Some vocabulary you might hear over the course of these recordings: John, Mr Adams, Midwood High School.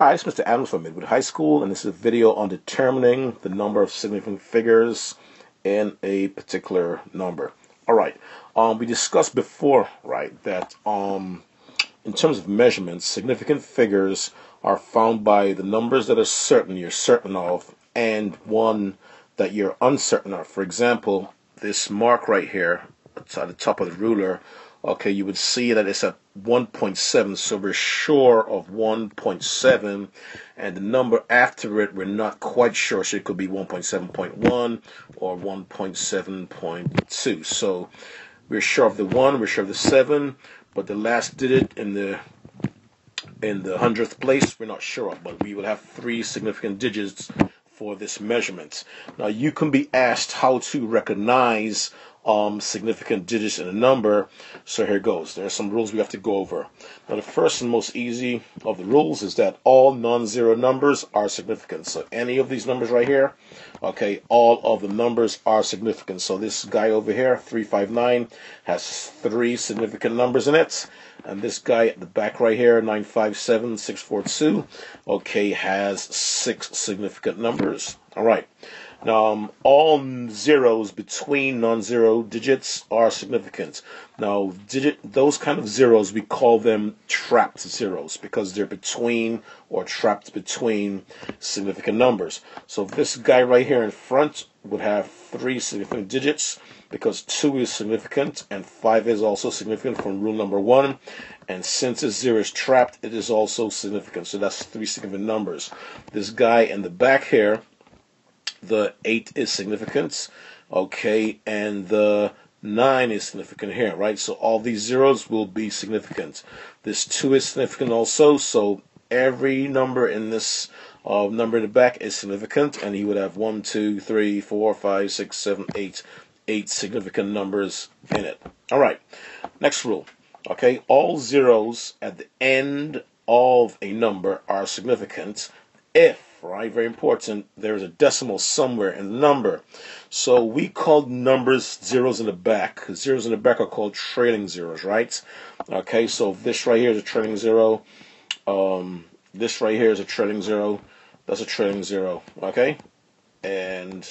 Hi, it's Mr. Adams from Midwood High School, and this is a video on determining the number of significant figures in a particular number. Alright, we discussed before, right, that in terms of measurements, significant figures are found by the numbers that are certain, you're certain of, and one that you're uncertain of. For example, this mark right here, it's at the top of the ruler. Okay, you would see that it's at 1.7, so we're sure of 1.7, and the number after it we're not quite sure, so it could be 1.7.1 or 1.7.2. so we're sure of the 1, we're sure of the 7, but the last digit in the 100th place we're not sure of, but we will have 3 significant digits for this measurement. Now you can be asked how to recognize significant digits in a number, so here goes. There are some rules we have to go over. Now the first and most easy of the rules is that all non-zero numbers are significant. So any of these numbers right here, okay, all of the numbers are significant. So this guy over here, 359, has 3 significant numbers in it, and this guy at the back right here, 957, 642, okay, has 6 significant numbers. All right. Now, all zeros between non-zero digits are significant. Now, those kind of zeros, we call them trapped zeros because they're between or trapped between significant numbers. So this guy right here in front would have 3 significant digits because 2 is significant and 5 is also significant from rule number 1. And since a 0 is trapped, it is also significant. So that's 3 significant numbers. This guy in the back here, the 8 is significant, okay, and the 9 is significant here, right? So all these zeros will be significant. This 2 is significant also, so every number in this number in the back is significant, and he would have 1, 2, 3, 4, 5, 6, 7, 8, 8 significant numbers in it. All right, next rule, okay, all zeros at the end of a number are significant if, right, very important, there's a decimal somewhere in the number. So we call numbers zeros in the back. Zeros in the back are called trailing zeros, right? Okay, so this right here is a trailing zero. This right here is a trailing zero. That's a trailing zero, okay? And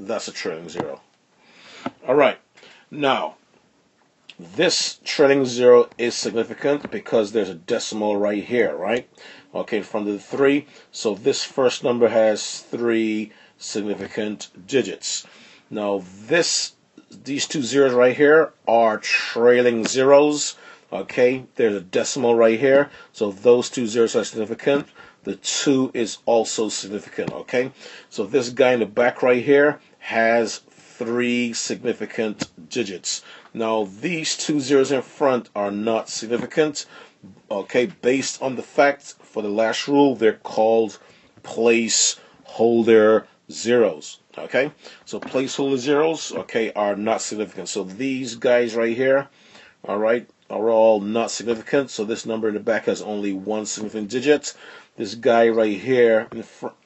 that's a trailing zero. All right, now, this trailing zero is significant because there's a decimal right here, right? Okay, in front of the 3. So this first number has 3 significant digits. Now these 2 zeros right here are trailing zeros. Okay, there's a decimal right here. So those 2 zeros are significant. The 2 is also significant, okay? So this guy in the back right here has 3 significant digits. Now these 2 zeros in front are not significant, okay, based on the fact for the last rule they're called placeholder zeros, okay? So placeholder zeros, okay, are not significant. So these guys right here, all right, are all not significant. So this number in the back has only 1 significant digit. This guy right here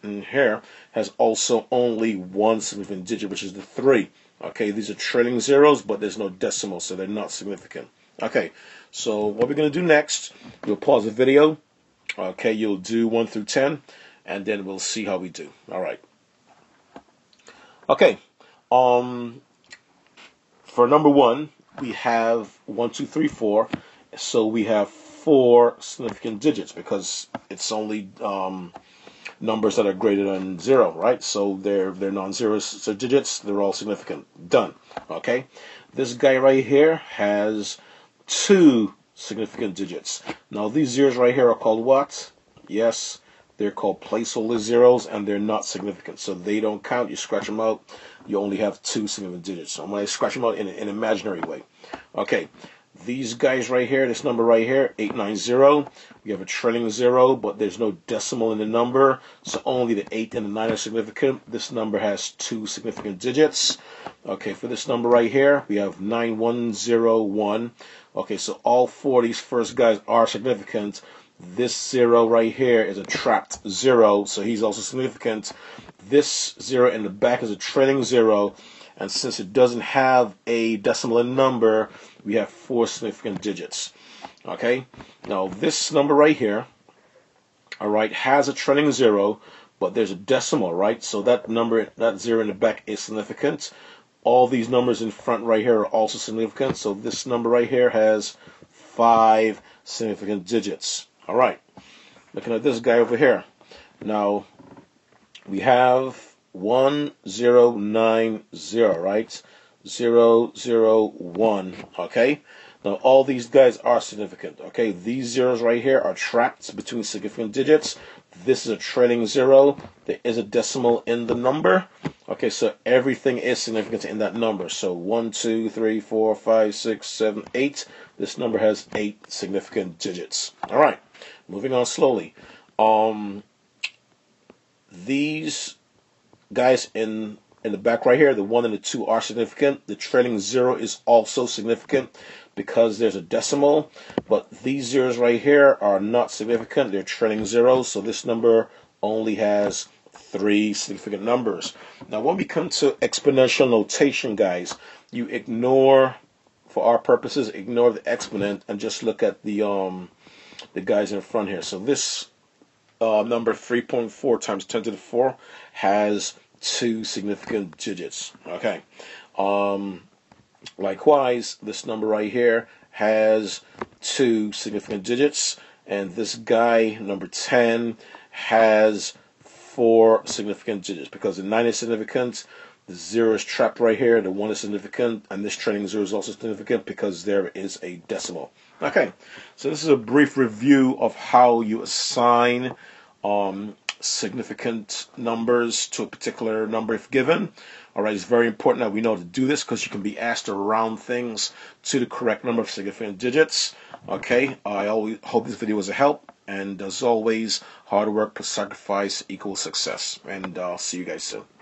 in here has also only 1 significant digit, which is the 3. Okay, these are trailing zeros, but there's no decimal, so they're not significant. Okay, so what we're going to do next, we'll pause the video. Okay, you'll do 1 through 10, and then we'll see how we do. All right. Okay, for number 1, we have 1, 2, 3, 4, so we have 4 significant digits because it's only numbers that are greater than 0, right? So they're non-zero digits. They're all significant. Done. Okay. This guy right here has 2 significant digits. Now these zeros right here are called what? Yes, they're called placeholder zeros, and they're not significant. So they don't count. You scratch them out. You only have 2 significant digits. So I'm going to scratch them out in an imaginary way. Okay. These guys right here, this number right here, 890, we have a trailing zero, but there's no decimal in the number, so only the 8 and the 9 are significant. This number has 2 significant digits. Okay, for this number right here, we have 9101. Okay, so all 4 of these first guys are significant. This zero right here is a trapped zero, so he's also significant. This zero in the back is a trailing zero, and since it doesn't have a decimal in number, we have 4 significant digits. Okay, now this number right here, all right, has a trailing zero, but there's a decimal, right? So that number, that zero in the back is significant. All these numbers in front right here are also significant. So this number right here has 5 significant digits. All right, looking at this guy over here. Now, we have 1090, right? 001, okay? Now, all these guys are significant, okay? These zeros right here are trapped between significant digits. This is a trailing zero. There is a decimal in the number. Okay, so everything is significant in that number. So 1, 2, 3, 4, 5, 6, 7, 8. This number has 8 significant digits. All right, moving on slowly. These guys in the back right here, the 1 and the 2 are significant. The trailing zero is also significant because there's a decimal. But these zeros right here are not significant. They're trailing zeros, so this number only has 3 significant numbers. Now, when we come to exponential notation, guys, you ignore, for our purposes, ignore the exponent and just look at the guys in front here. So this number 3.4 times 10 to the 4 has 2 significant digits. Okay. Likewise, this number right here has 2 significant digits, and this guy, number 10, has 4 significant digits because the 9 is significant, the 0 is trapped right here, the 1 is significant, and this trailing 0 is also significant because there is a decimal. Okay, so this is a brief review of how you assign significant numbers to a particular number if given. All right, it's very important that we know to do this because you can be asked to round things to the correct number of significant digits. Okay, I always hope this video was a help. And as always, hard work plus sacrifice equals success. And I'll see you guys soon.